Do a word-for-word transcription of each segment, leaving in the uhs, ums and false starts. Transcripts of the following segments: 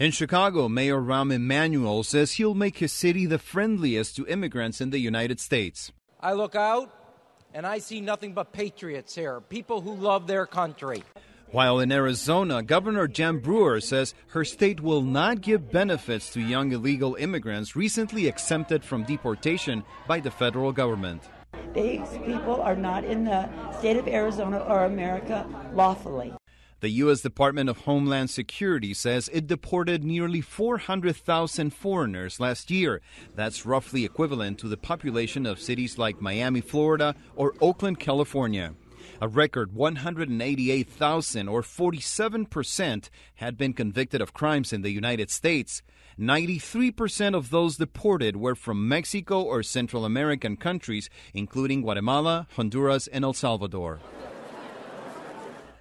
In Chicago, Mayor Rahm Emanuel says he'll make his city the friendliest to immigrants in the United States. I look out and I see nothing but patriots here, people who love their country. While in Arizona, Governor Jan Brewer says her state will not give benefits to young illegal immigrants recently exempted from deportation by the federal government. These people are not in the state of Arizona or America lawfully. The U S Department of Homeland Security says it deported nearly four hundred thousand foreigners last year. That's roughly equivalent to the population of cities like Miami, Florida, or Oakland, California. A record one hundred eighty-eight thousand, or forty-seven percent, had been convicted of crimes in the United States. ninety-three percent of those deported were from Mexico or Central American countries, including Guatemala, Honduras, and El Salvador.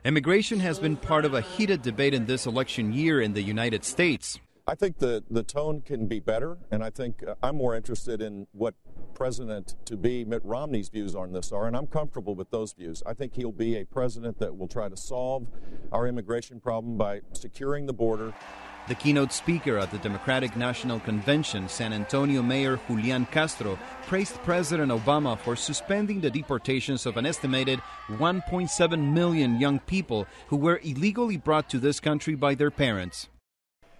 Immigration has been part of a heated debate in this election year in the United States. I think the, the tone can be better, and I think I'm more interested in what President-to-be Mitt Romney's views on this are, and I'm comfortable with those views. I think he'll be a president that will try to solve our immigration problem by securing the border. The keynote speaker at the Democratic National Convention, San Antonio Mayor Julian Castro, praised President Obama for suspending the deportations of an estimated one point seven million young people who were illegally brought to this country by their parents.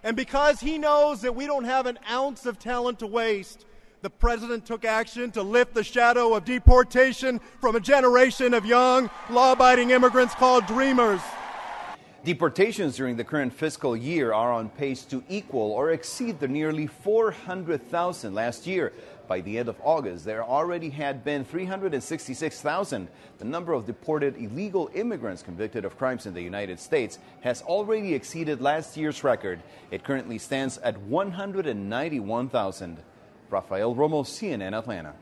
And because he knows that we don't have an ounce of talent to waste, the president took action to lift the shadow of deportation from a generation of young, law-abiding immigrants called dreamers. Deportations during the current fiscal year are on pace to equal or exceed the nearly four hundred thousand last year. By the end of August, there already had been three hundred sixty-six thousand. The number of deported illegal immigrants convicted of crimes in the United States has already exceeded last year's record. It currently stands at one hundred ninety-one thousand. Rafael Romo, C N N, Atlanta.